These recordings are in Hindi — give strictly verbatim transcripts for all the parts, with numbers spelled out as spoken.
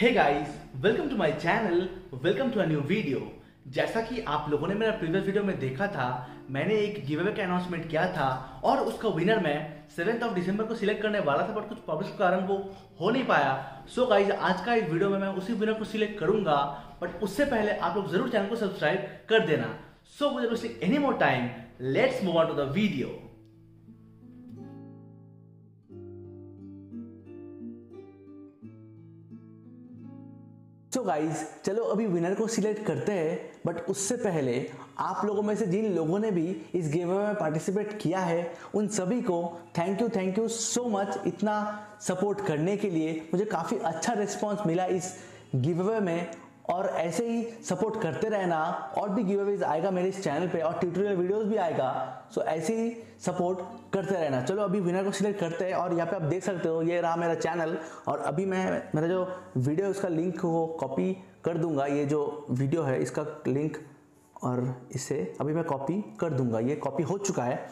Hey guys, welcome to my channel, welcome to a new video. जैसा कि आप लोगों ने मेरा प्रीवियस वीडियो में देखा था, मैंने एक गिव अवे का अनाउंसमेंट किया था और उसका विनर मैं सेवेंथ ऑफ डिसम्बर को सिलेक्ट करने वाला था, बट कुछ प्रॉब्लम के कारण वो हो नहीं पाया। सो so गाइज, आज का इस वीडियो में मैं उसी विनर को सिलेक्ट करूंगा, बट उससे पहले आप लोग जरूर चैनल को सब्सक्राइब कर देना। So without any more time, let's move on to the video. तो गाइज, चलो अभी विनर को सिलेक्ट करते हैं, बट उससे पहले आप लोगों में से जिन लोगों ने भी इस गेम में पार्टिसिपेट किया है उन सभी को thank you thank you so much इतना सपोर्ट करने के लिए। मुझे काफ़ी अच्छा रिस्पॉन्स मिला इस गिव अवे में, और ऐसे ही सपोर्ट करते रहना। और भी गिव अवेज आएगा मेरे इस चैनल पे और ट्यूटोरियल वीडियोस भी आएगा, सो ऐसे ही सपोर्ट करते रहना। चलो अभी विनर को सिलेक्ट करते हैं, और यहाँ पे आप देख सकते हो ये रहा मेरा चैनल, और अभी मैं मेरा जो वीडियो है उसका लिंक को कॉपी कर दूंगा। ये जो वीडियो है इसका लिंक, और इसे अभी मैं कॉपी कर दूंगा। ये कॉपी हो चुका है।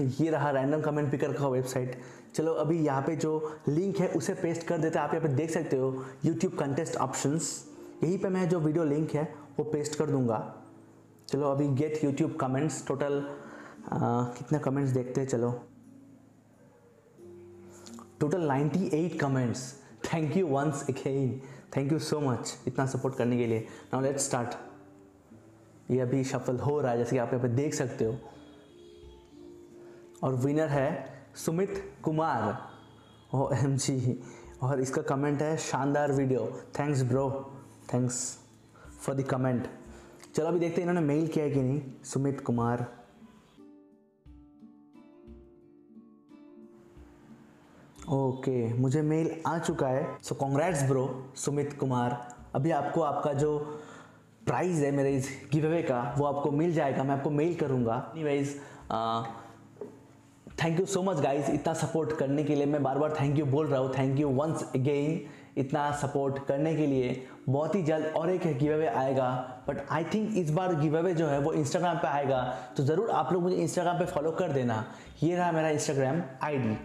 ये रहा रैंडम कमेंट पिकर का वेबसाइट। चलो अभी यहाँ पे जो लिंक है उसे पेस्ट कर देते हैं। आप यहाँ पे देख सकते हो यूट्यूब कंटेस्ट ऑप्शंस, यहीं पे मैं जो वीडियो लिंक है वो पेस्ट कर दूंगा। चलो अभी गेट यूट्यूब कमेंट्स, टोटल कितने कमेंट्स देखते हैं। चलो total ninety eight comments. Thank you once again, thank you so much इतना सपोर्ट करने के लिए। Now let's start. ये अभी शफल हो रहा है, जैसे कि आप यहाँ पे देख सकते हो, और विनर है Sumit Kumar. O M G. और इसका कमेंट है शानदार video, thanks bro, thanks for the comment. चलो अभी देखते हैं इन्होंने मेल किया है कि नहीं। सुमित कुमार, ओके okay, मुझे मेल आ चुका है। So congrats bro Sumit Kumar, अभी आपको आपका जो प्राइज़ है मेरे इस गिव अवे का वो आपको मिल जाएगा। मैं आपको मेल करूँगा। Anyways, thank you so much guys इतना सपोर्ट करने के लिए। मैं बार बार थैंक यू बोल रहा हूँ, थैंक यू वंस अगेन इतना सपोर्ट करने के लिए। बहुत ही जल्द और एक गिव अवे आएगा, बट आई थिंक इस बार गिव अवे जो है वो इंस्टाग्राम पे आएगा, तो ज़रूर आप लोग मुझे इंस्टाग्राम पे फॉलो कर देना। ये रहा मेरा इंस्टाग्राम आईडी।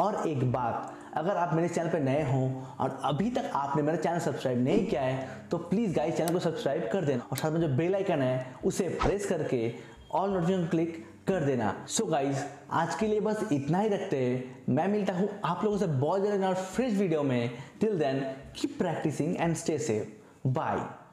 और एक बात, अगर आप मेरे चैनल पे नए हों और अभी तक आपने मेरा चैनल सब्सक्राइब नहीं किया है तो प्लीज़ गाइस चैनल को सब्सक्राइब कर देना, और साथ में जो बेल आइकन है उसे प्रेस करके ऑल नोटिफिकेशन क्लिक कर देना। सो गाइज, आज के लिए बस इतना ही रखते हैं। मैं मिलता हूँ आप लोगों से बहुत जल्द और फ्रेश वीडियो में। Till then keep practising and stay safe. Bye.